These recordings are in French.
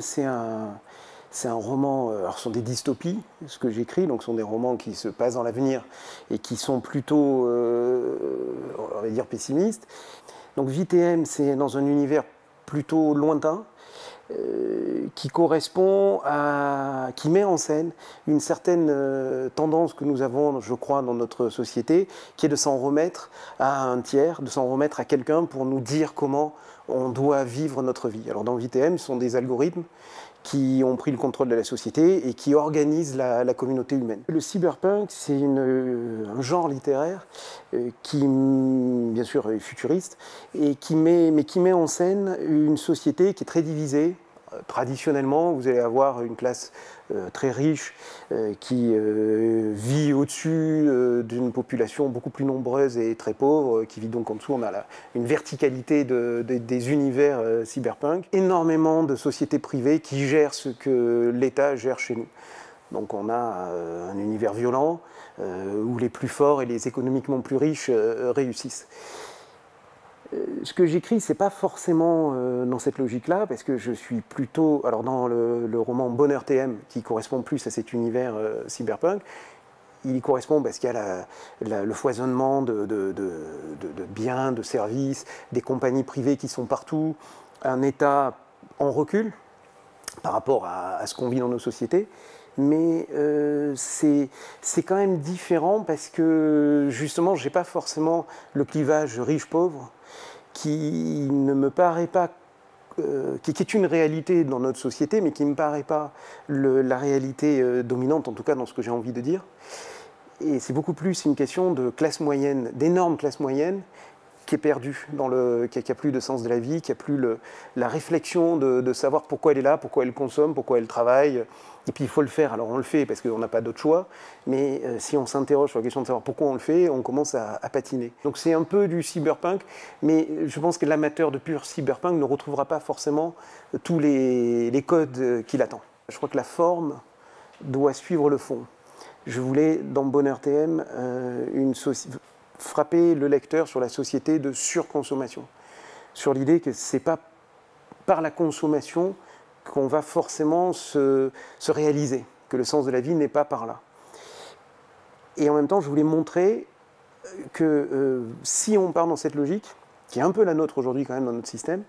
VTM, c'est un roman, alors ce sont des dystopies, ce que j'écris, donc ce sont des romans qui se passent dans l'avenir et qui sont plutôt, on va dire, pessimistes. Donc VTM, c'est dans un univers plutôt lointain, qui correspond à, qui met en scène une certaine tendance que nous avons, je crois, dans notre société, qui est de s'en remettre à un tiers, de s'en remettre à quelqu'un pour nous dire comment on doit vivre notre vie. Alors dans VTM, ce sont des algorithmes qui ont pris le contrôle de la société et qui organisent la communauté humaine. Le cyberpunk, c'est un genre littéraire qui, bien sûr, est futuriste, et qui met en scène une société qui est très divisée. Traditionnellement, vous allez avoir une classe très riche qui vit au-dessus d'une population beaucoup plus nombreuse et très pauvre, qui vit donc en dessous. On a une verticalité des univers cyberpunk. Énormément de sociétés privées qui gèrent ce que l'État gère chez nous. Donc on a un univers violent où les plus forts et les économiquement plus riches réussissent. Ce que j'écris, ce n'est pas forcément dans cette logique-là, parce que je suis plutôt... Alors dans le roman Bonheur TM, qui correspond plus à cet univers cyberpunk, il y correspond parce qu'il y a le foisonnement de biens, de services, des compagnies privées qui sont partout, un État en recul par rapport à ce qu'on vit dans nos sociétés. Mais c'est quand même différent parce que, justement, je n'ai pas forcément le clivage riche-pauvre qui ne me paraît pas, qui est une réalité dans notre société, mais qui ne me paraît pas la réalité dominante, en tout cas dans ce que j'ai envie de dire. Et c'est beaucoup plus une question de classe moyenne, d'énorme classe moyenne, qui est perdue, qui a plus de sens de la vie, qui a plus la réflexion de savoir pourquoi elle est là, pourquoi elle consomme, pourquoi elle travaille. Et puis il faut le faire, alors on le fait parce qu'on n'a pas d'autre choix, mais si on s'interroge sur la question de savoir pourquoi on le fait, on commence à patiner. Donc c'est un peu du cyberpunk, mais je pense que l'amateur de pur cyberpunk ne retrouvera pas forcément tous les codes qu'il attend. Je crois que la forme doit suivre le fond. Je voulais, dans Bonheur TM, frapper le lecteur sur la société de surconsommation, sur l'idée que ce n'est pas par la consommation qu'on va forcément se réaliser, que le sens de la vie n'est pas par là. Et en même temps, je voulais montrer que si on part dans cette logique, qui est un peu la nôtre aujourd'hui quand même dans notre système,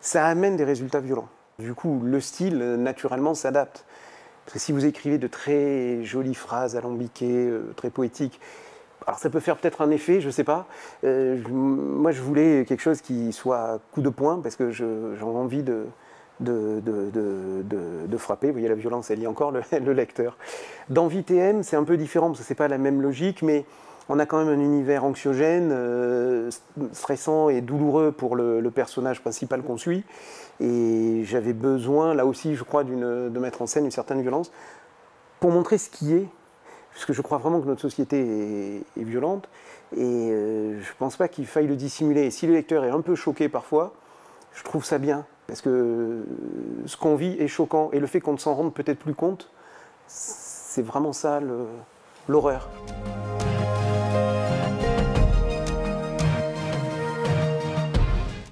ça amène des résultats violents. Du coup, le style, naturellement, s'adapte. Parce que si vous écrivez de très jolies phrases alambiquées, très poétiques, alors ça peut faire peut-être un effet, je ne sais pas. Moi, je voulais quelque chose qui soit coup de poing, parce que j'ai envie de frapper. Vous voyez, la violence, elle lie encore le lecteur. Dans VTM, c'est un peu différent, parce que ce n'est pas la même logique, mais on a quand même un univers anxiogène, stressant et douloureux pour le personnage principal qu'on suit. Et j'avais besoin, là aussi, je crois, de mettre en scène une certaine violence pour montrer ce qui est. Parce que je crois vraiment que notre société est violente et je ne pense pas qu'il faille le dissimuler. Et si le lecteur est un peu choqué parfois, je trouve ça bien. Parce que ce qu'on vit est choquant et le fait qu'on ne s'en rende peut-être plus compte, c'est vraiment ça l'horreur.